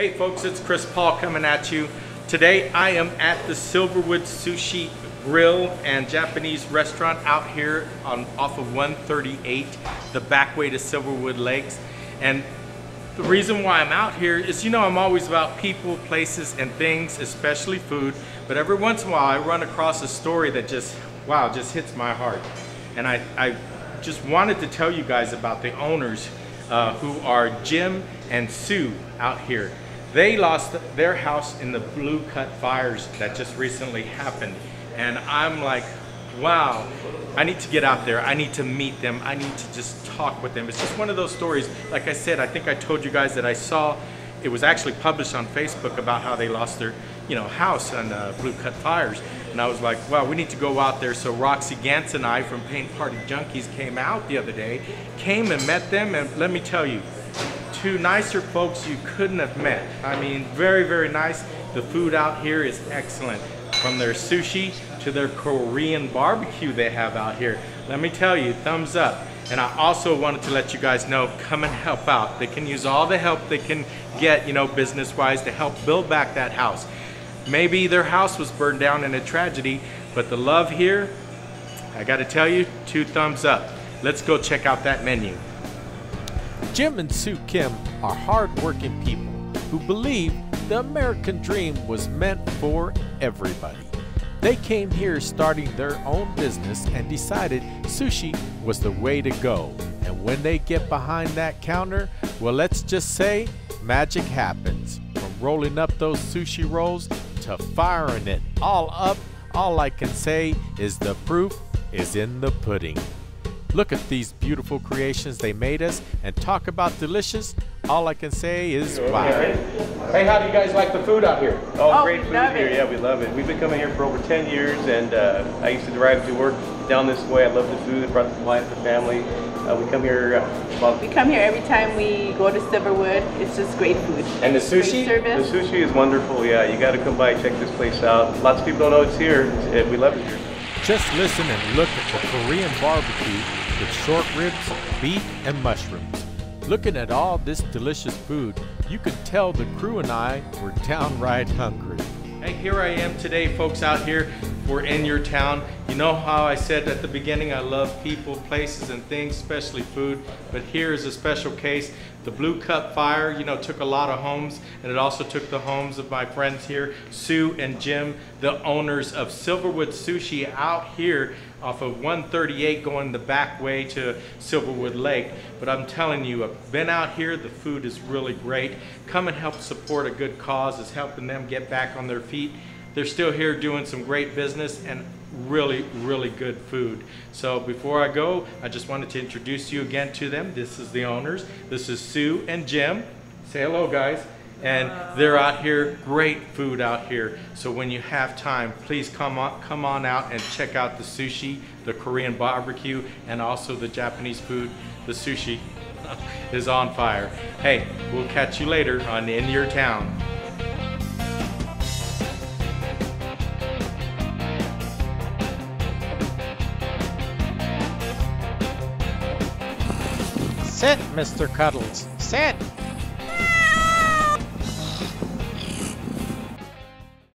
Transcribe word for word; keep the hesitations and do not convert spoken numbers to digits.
Hey folks, it's Chris Paul coming at you. Today I am at the Silverwood Sushi Grill and Japanese Restaurant out here on off of one thirty-eight, the back way to Silverwood Lakes. And the reason why I'm out here is, you know, I'm always about people, places, and things, especially food. But every once in a while I run across a story that just, wow, just hits my heart. And I, I just wanted to tell you guys about the owners uh, who are Jim and Sue out here. They lost their house in the Blue Cut fires that just recently happened. And I'm like, wow, I need to get out there. I need to meet them. I need to just talk with them. It's just one of those stories. Like I said, I think I told you guys that I saw, it was actually published on Facebook about how they lost their, you know, house on uh, Blue Cut fires. And I was like, wow, we need to go out there. So Roxy Gantz and I from Paint Party Junkies came out the other day, came and met them. And let me tell you, two nicer folks you couldn't have met. I mean, very, very nice. The food out here is excellent. From their sushi to their Korean barbecue they have out here. Let me tell you, thumbs up. And I also wanted to let you guys know, come and help out. They can use all the help they can get, you know, business-wise to help build back that house. Maybe their house was burned down in a tragedy, but the love here, I gotta tell you, two thumbs up. Let's go check out that menu. Jim and Sue Kim are hard-working people who believe the American dream was meant for everybody. They came here starting their own business and decided sushi was the way to go. And when they get behind that counter, well, let's just say magic happens. From rolling up those sushi rolls to firing it all up, all I can say is the proof is in the pudding. Look at these beautiful creations they made us, and talk about delicious. All I can say is wow. Hey, how do you guys like the food out here? Oh, oh great food here. It. Yeah, we love it. We've been coming here for over ten years, and uh, I used to drive to work down this way. I love the food. It brought the life to the family. Uh, we come here. Uh, well, we come here every time we go to Silverwood. It's just great food. And the sushi? The sushi is wonderful. Yeah, you got to come by and check this place out. Lots of people don't know it's here. We love it here. Just listen and look at the Korean barbecue with short ribs, beef, and mushrooms. Looking at all this delicious food, you can tell the crew and I were downright hungry. Hey, here I am today, folks, out here. We're in your town. You know how I said at the beginning, I love people, places, and things, especially food, but here is a special case. The Blue Cut fire, you know, took a lot of homes, and it also took the homes of my friends here, Sue and Jim, the owners of Silverwood Sushi out here off of one thirty-eight going the back way to Silverwood Lake. But I'm telling you, I've been out here, the food is really great. Come and help support a good cause. It's helping them get back on their feet. They're still here doing some great business and really, really good food. So before I go, I just wanted to introduce you again to them. This is the owners. This is Sue and Jim. Say hello, guys. And they're out here, great food out here. So when you have time, please come on, come on out and check out the sushi, the Korean barbecue, and also the Japanese food. The sushi is on fire. Hey, we'll catch you later on In Your Town. Sit, Mister Cuddles, sit.